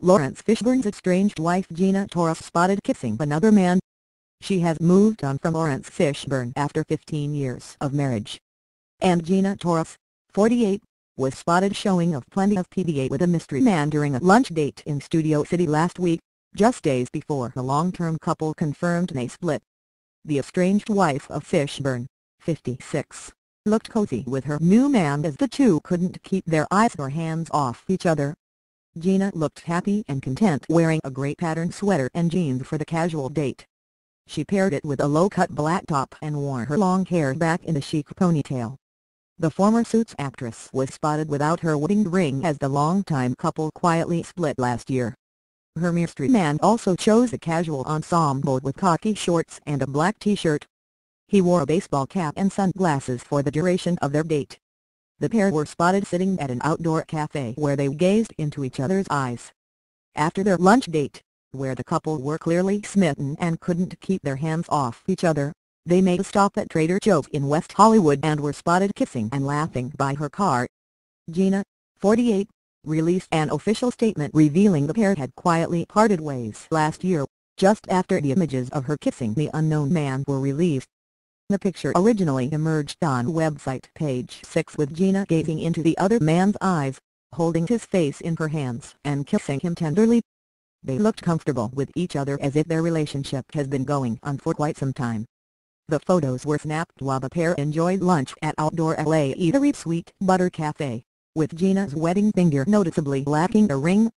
Laurence Fishburne's estranged wife Gina Torres spotted kissing another man. She has moved on from Laurence Fishburne after 15 years of marriage. And Gina Torres, 48, was spotted showing off plenty of PDA with a mystery man during a lunch date in Studio City last week, just days before the long-term couple confirmed they split. The estranged wife of Fishburne, 56, looked cozy with her new man as the two couldn't keep their eyes or hands off each other. Gina looked happy and content wearing a grey patterned sweater and jeans for the casual date. She paired it with a low-cut black top and wore her long hair back in a chic ponytail. The former Suits actress was spotted without her wedding ring as the longtime couple quietly split last year. Her mystery man also chose a casual ensemble with khaki shorts and a black t-shirt. He wore a baseball cap and sunglasses for the duration of their date. The pair were spotted sitting at an outdoor cafe where they gazed into each other's eyes. After their lunch date, where the couple were clearly smitten and couldn't keep their hands off each other, they made a stop at Trader Joe's in West Hollywood and were spotted kissing and laughing by her car. Gina, 48, released an official statement revealing the pair had quietly parted ways last year, just after the images of her kissing the unknown man were released. The picture originally emerged on website page 6 with Gina gazing into the other man's eyes, holding his face in her hands and kissing him tenderly. They looked comfortable with each other as if their relationship has been going on for quite some time. The photos were snapped while the pair enjoyed lunch at Outdoor LA Eatery Sweet Butter Cafe, with Gina's wedding finger noticeably lacking a ring.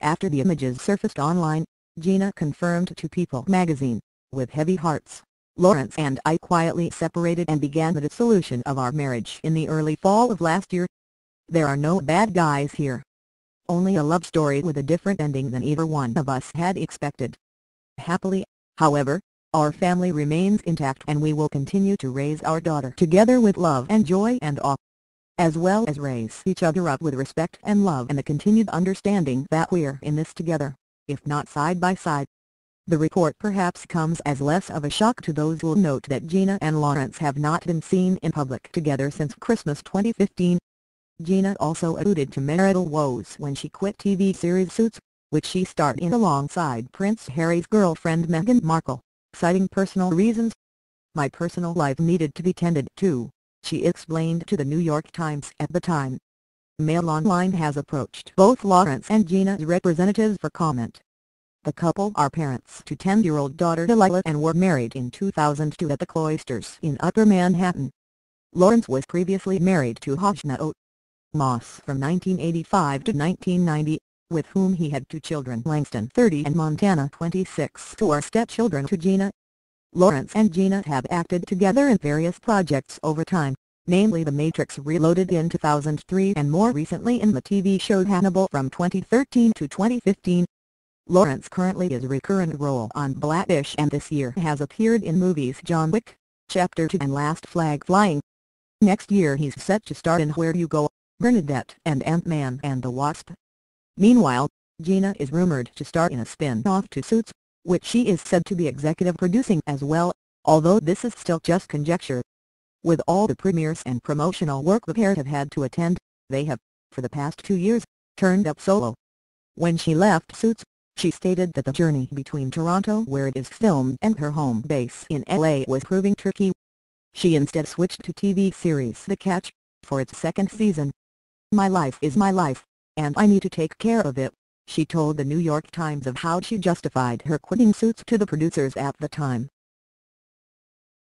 After the images surfaced online, Gina confirmed to People magazine, with heavy hearts, "Laurence and I quietly separated and began the dissolution of our marriage in the early fall of last year. There are no bad guys here. Only a love story with a different ending than either one of us had expected. Happily, however, our family remains intact and we will continue to raise our daughter together with love and joy and awe, as well as raise each other up with respect and love and the continued understanding that we're in this together, if not side by side." The report perhaps comes as less of a shock to those who note that Gina and Laurence have not been seen in public together since Christmas 2015. Gina also alluded to marital woes when she quit TV series Suits, which she starred in alongside Prince Harry's girlfriend Meghan Markle, citing personal reasons. "My personal life needed to be tended to," she explained to the New York Times at the time. Mail Online has approached both Laurence and Gina's representatives for comment. The couple are parents to 10-year-old daughter Delilah and were married in 2002 at the Cloisters in Upper Manhattan. Laurence was previously married to Hajna O. Moss from 1985 to 1990, with whom he had two children, Langston 30 and Montana 26, who are stepchildren to Gina. Laurence and Gina have acted together in various projects over time, namely The Matrix Reloaded in 2003 and more recently in the TV show Hannibal from 2013 to 2015. Laurence currently is a recurrent role on Blackish and this year has appeared in movies John Wick, Chapter 2 and Last Flag Flying. Next year he's set to star in Where Do You Go, Bernadette and Ant-Man and the Wasp. Meanwhile, Gina is rumored to star in a spin-off to Suits, which she is said to be executive producing as well, although this is still just conjecture. With all the premieres and promotional work the pair have had to attend, they have, for the past 2 years, turned up solo. When she left Suits, she stated that the journey between Toronto, where it is filmed, and her home base in LA was proving tricky. She instead switched to TV series The Catch, for its second season. "My life is my life, and I need to take care of it," she told the New York Times of how she justified her quitting Suits to the producers at the time.